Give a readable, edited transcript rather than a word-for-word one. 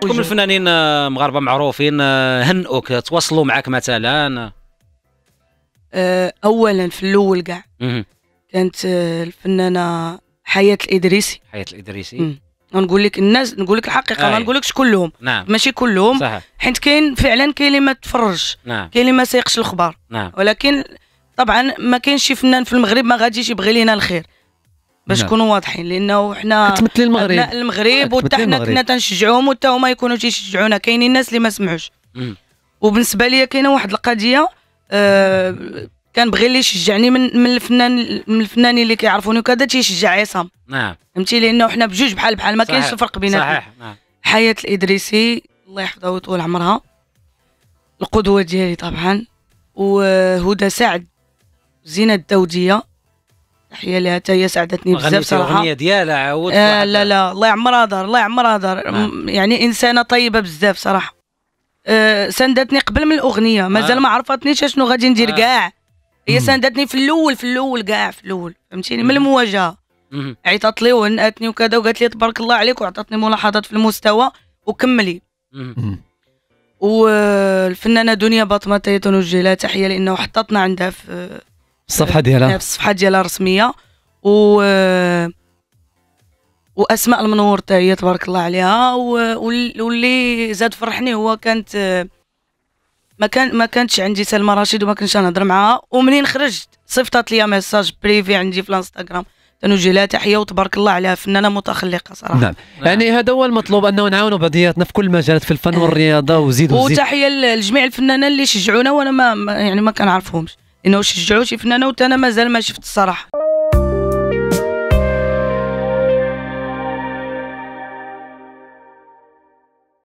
كم الفنانين مغاربه معروفين هنؤك تواصلوا معك مثلا؟ اولا في الاول كاع كانت الفنانه حياة الادريسي. حياة الادريسي نقول لك الناس، نقول لك الحقيقه ما نقولكش كلهم، نعم. ماشي كلهم صحيح. حيت كاين فعلا كاين اللي ما تفرجش، نعم. كاين اللي ما سيقش الخبر، نعم. ولكن طبعا ما كاينش شي فنان في المغرب ما غاديش يبغي لينا الخير باش نكونوا واضحين، لانه حنا كتمثل المغرب، ابناء المغرب، وحتى حنا كنا تنشجعوهم وحتى هما يكونوا تيشجعونا. كاينين الناس اللي ما سمعوش، وبالنسبه ليا كاينه واحد القضيه كنبغي اللي يشجعني من الفنانين اللي كيعرفوني وكذا تيشجع عصام، نعم، فهمتي، لانه حنا بجوج بحال بحال ما كاينش الفرق بيناتنا، صحيح، نعم. حياة الادريسي الله يحفظها ويطول عمرها، القدوه ديالي طبعا، وهدى سعد، زينه الدوديه تحيه لها، حتى هي ساعدتني بزاف صراحه، الاغنيه ديالها عاود لا الله يعمرها دار، الله يعمرها دار، يعني انسانه طيبه بزاف صراحه. ساندتني قبل من الاغنيه، مازال ما عرفتنيش شنو غادي ندير كاع، هي ساندتني في الاول كاع، في الاول فهمتيني، من المواجهه عيطات لي وهناتني وكذا وقالت لي تبارك الله عليك، وعطاتني ملاحظات في المستوى وكملي. والفنانه دنيا باطمه تنوجه لها تحيه، لانه حطتنا عندها في الصفحه ديالها، الرسميه، واسماء المنور حتى هي تبارك الله عليها، واللي زاد فرحني هو كانت ما كانتش عندي سلمى رشيد وما كنتش نهضر معاها، ومنين خرجت صيفطات لي ميساج بريفي عندي في الانستغرام، تنوجه لها تحيه وتبارك الله عليها، فنانه متخلقه صراحه، نعم. يعني هذا هو المطلوب، انه نعاونوا بعضياتنا في كل المجالات، في الفن والرياضه وزيد. وتحيه لجميع الفنانين اللي شجعونا وانا ما كنعرفهمش، انه شجعوا شي فنانه وتا انا مازال ما شفت الصراحه.